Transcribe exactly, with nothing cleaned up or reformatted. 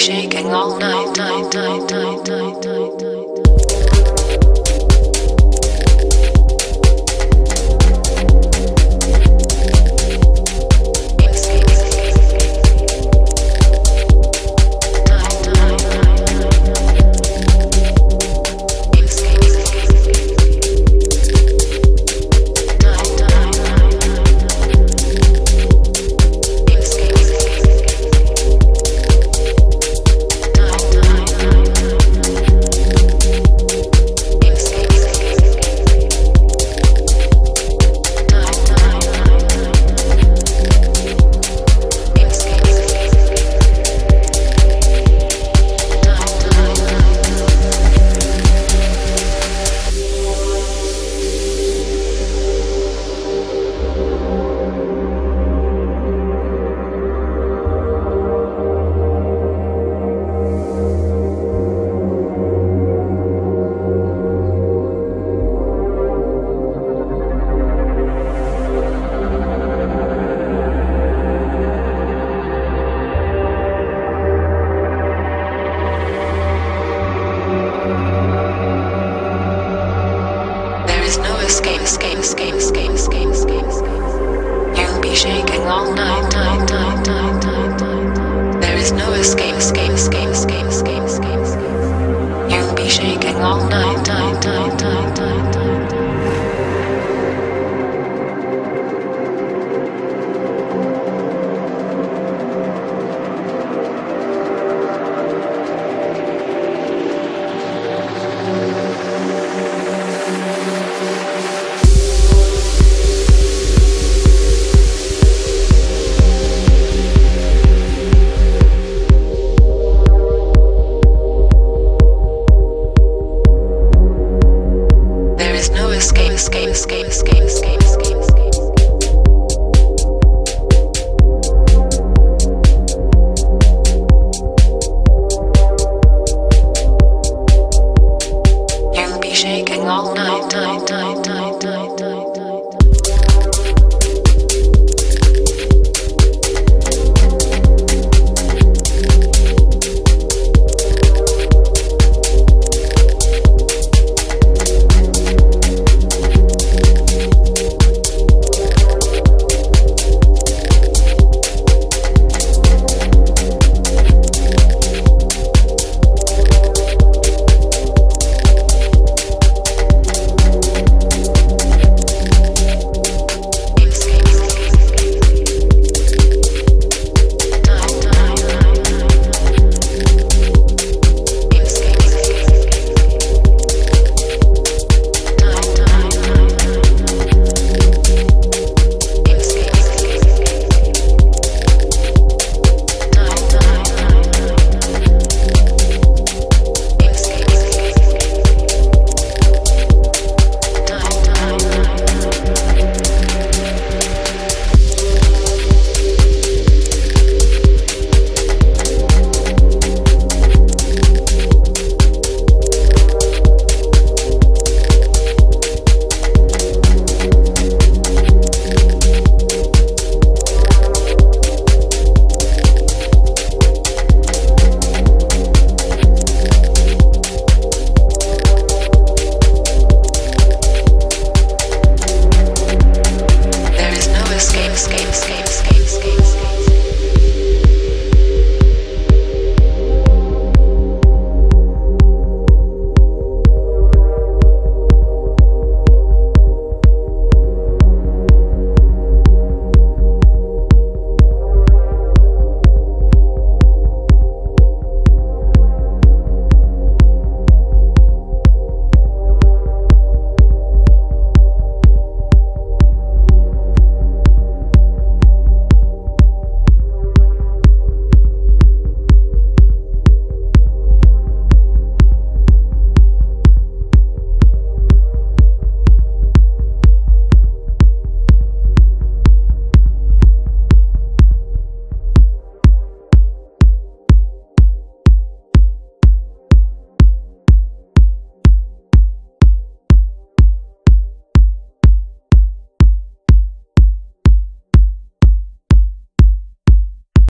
shaking all night, night, night, night, night, night, night. Escape, escape, escape, escape, escape, escape, escape. You'll be shaking all night, night, night, night, night, night. There is no escape, escape, escape, escape, escape, escape, escape. You'll be shaking all night, night, night, night, night, night. Escape, escape, escape.